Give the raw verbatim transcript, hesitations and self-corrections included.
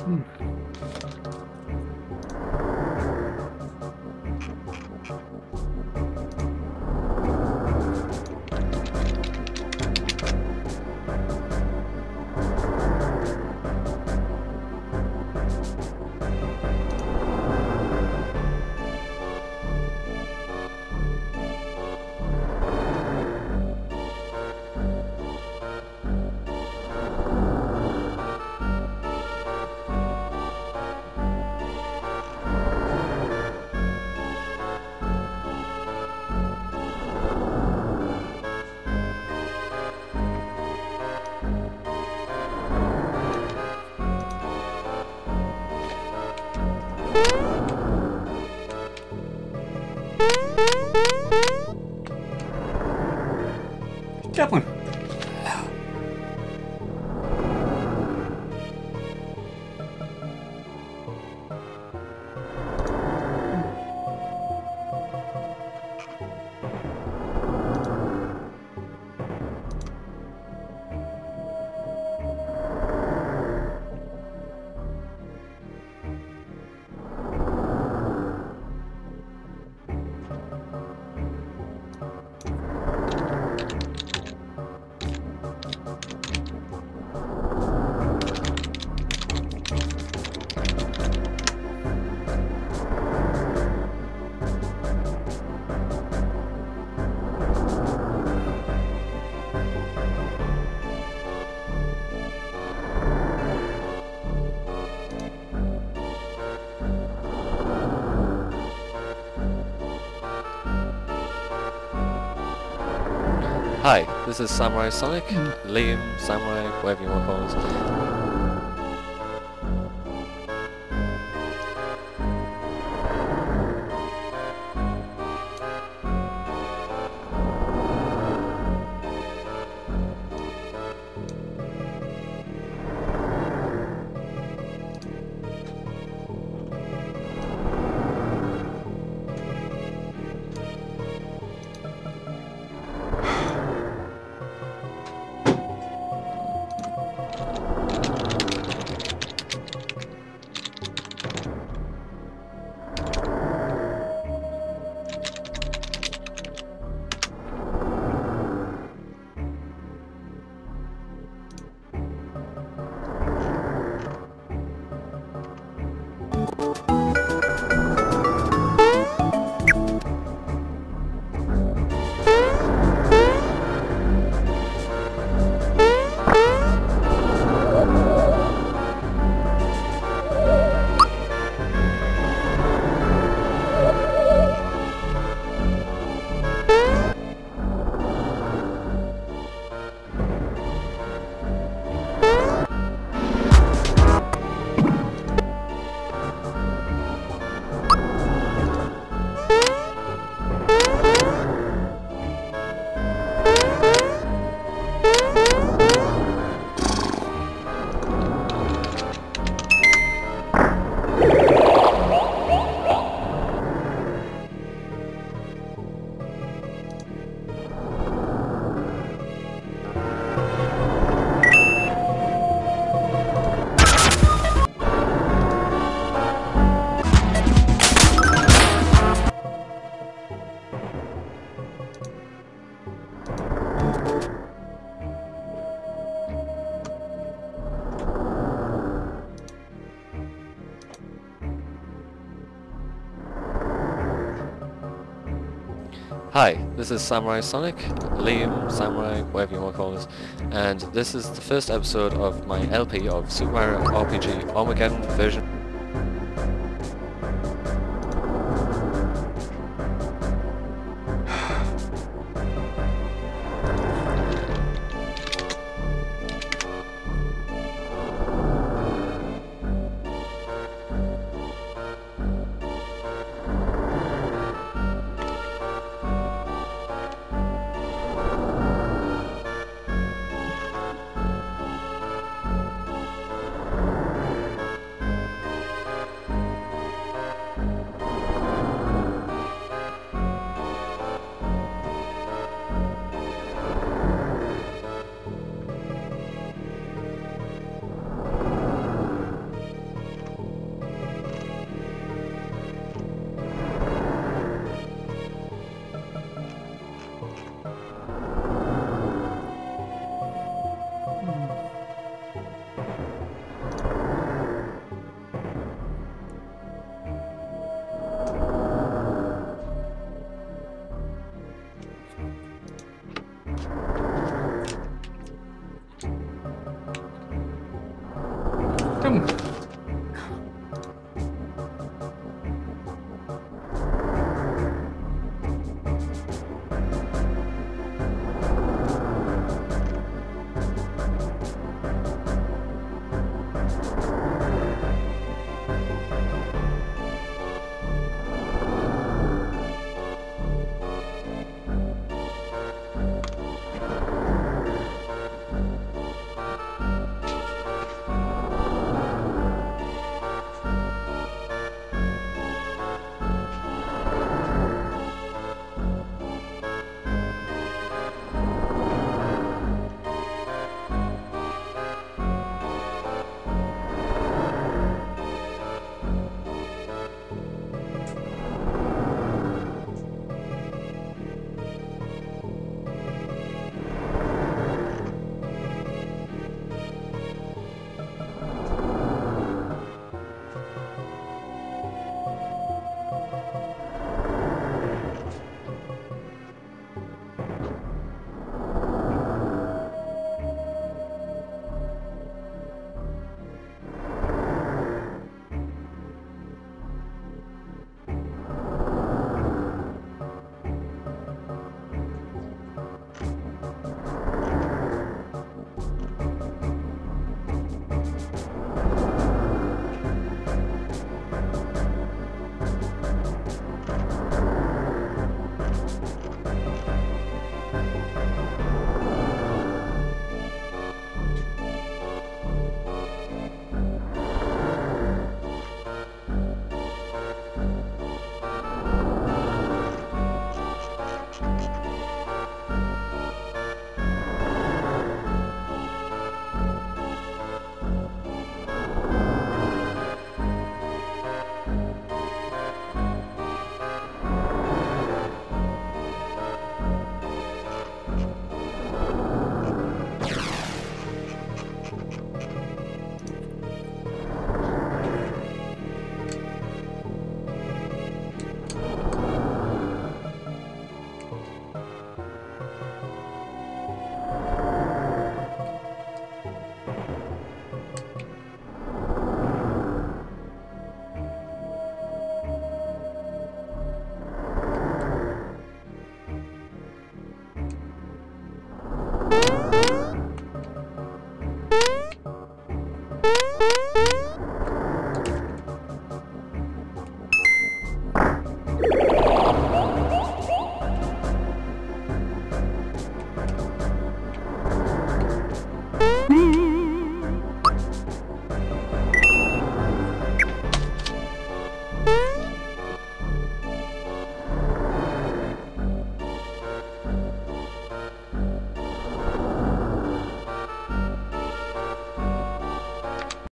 Hmm. Hi, this is Samurai Sonic, mm. Liam, Samurai, whatever you want to call Hi, this is Samurai Sonic, Liam, Samurai, whatever you want to call us, and this is the first episode of my L P of Super Mario R P G Armageddon version. welcome.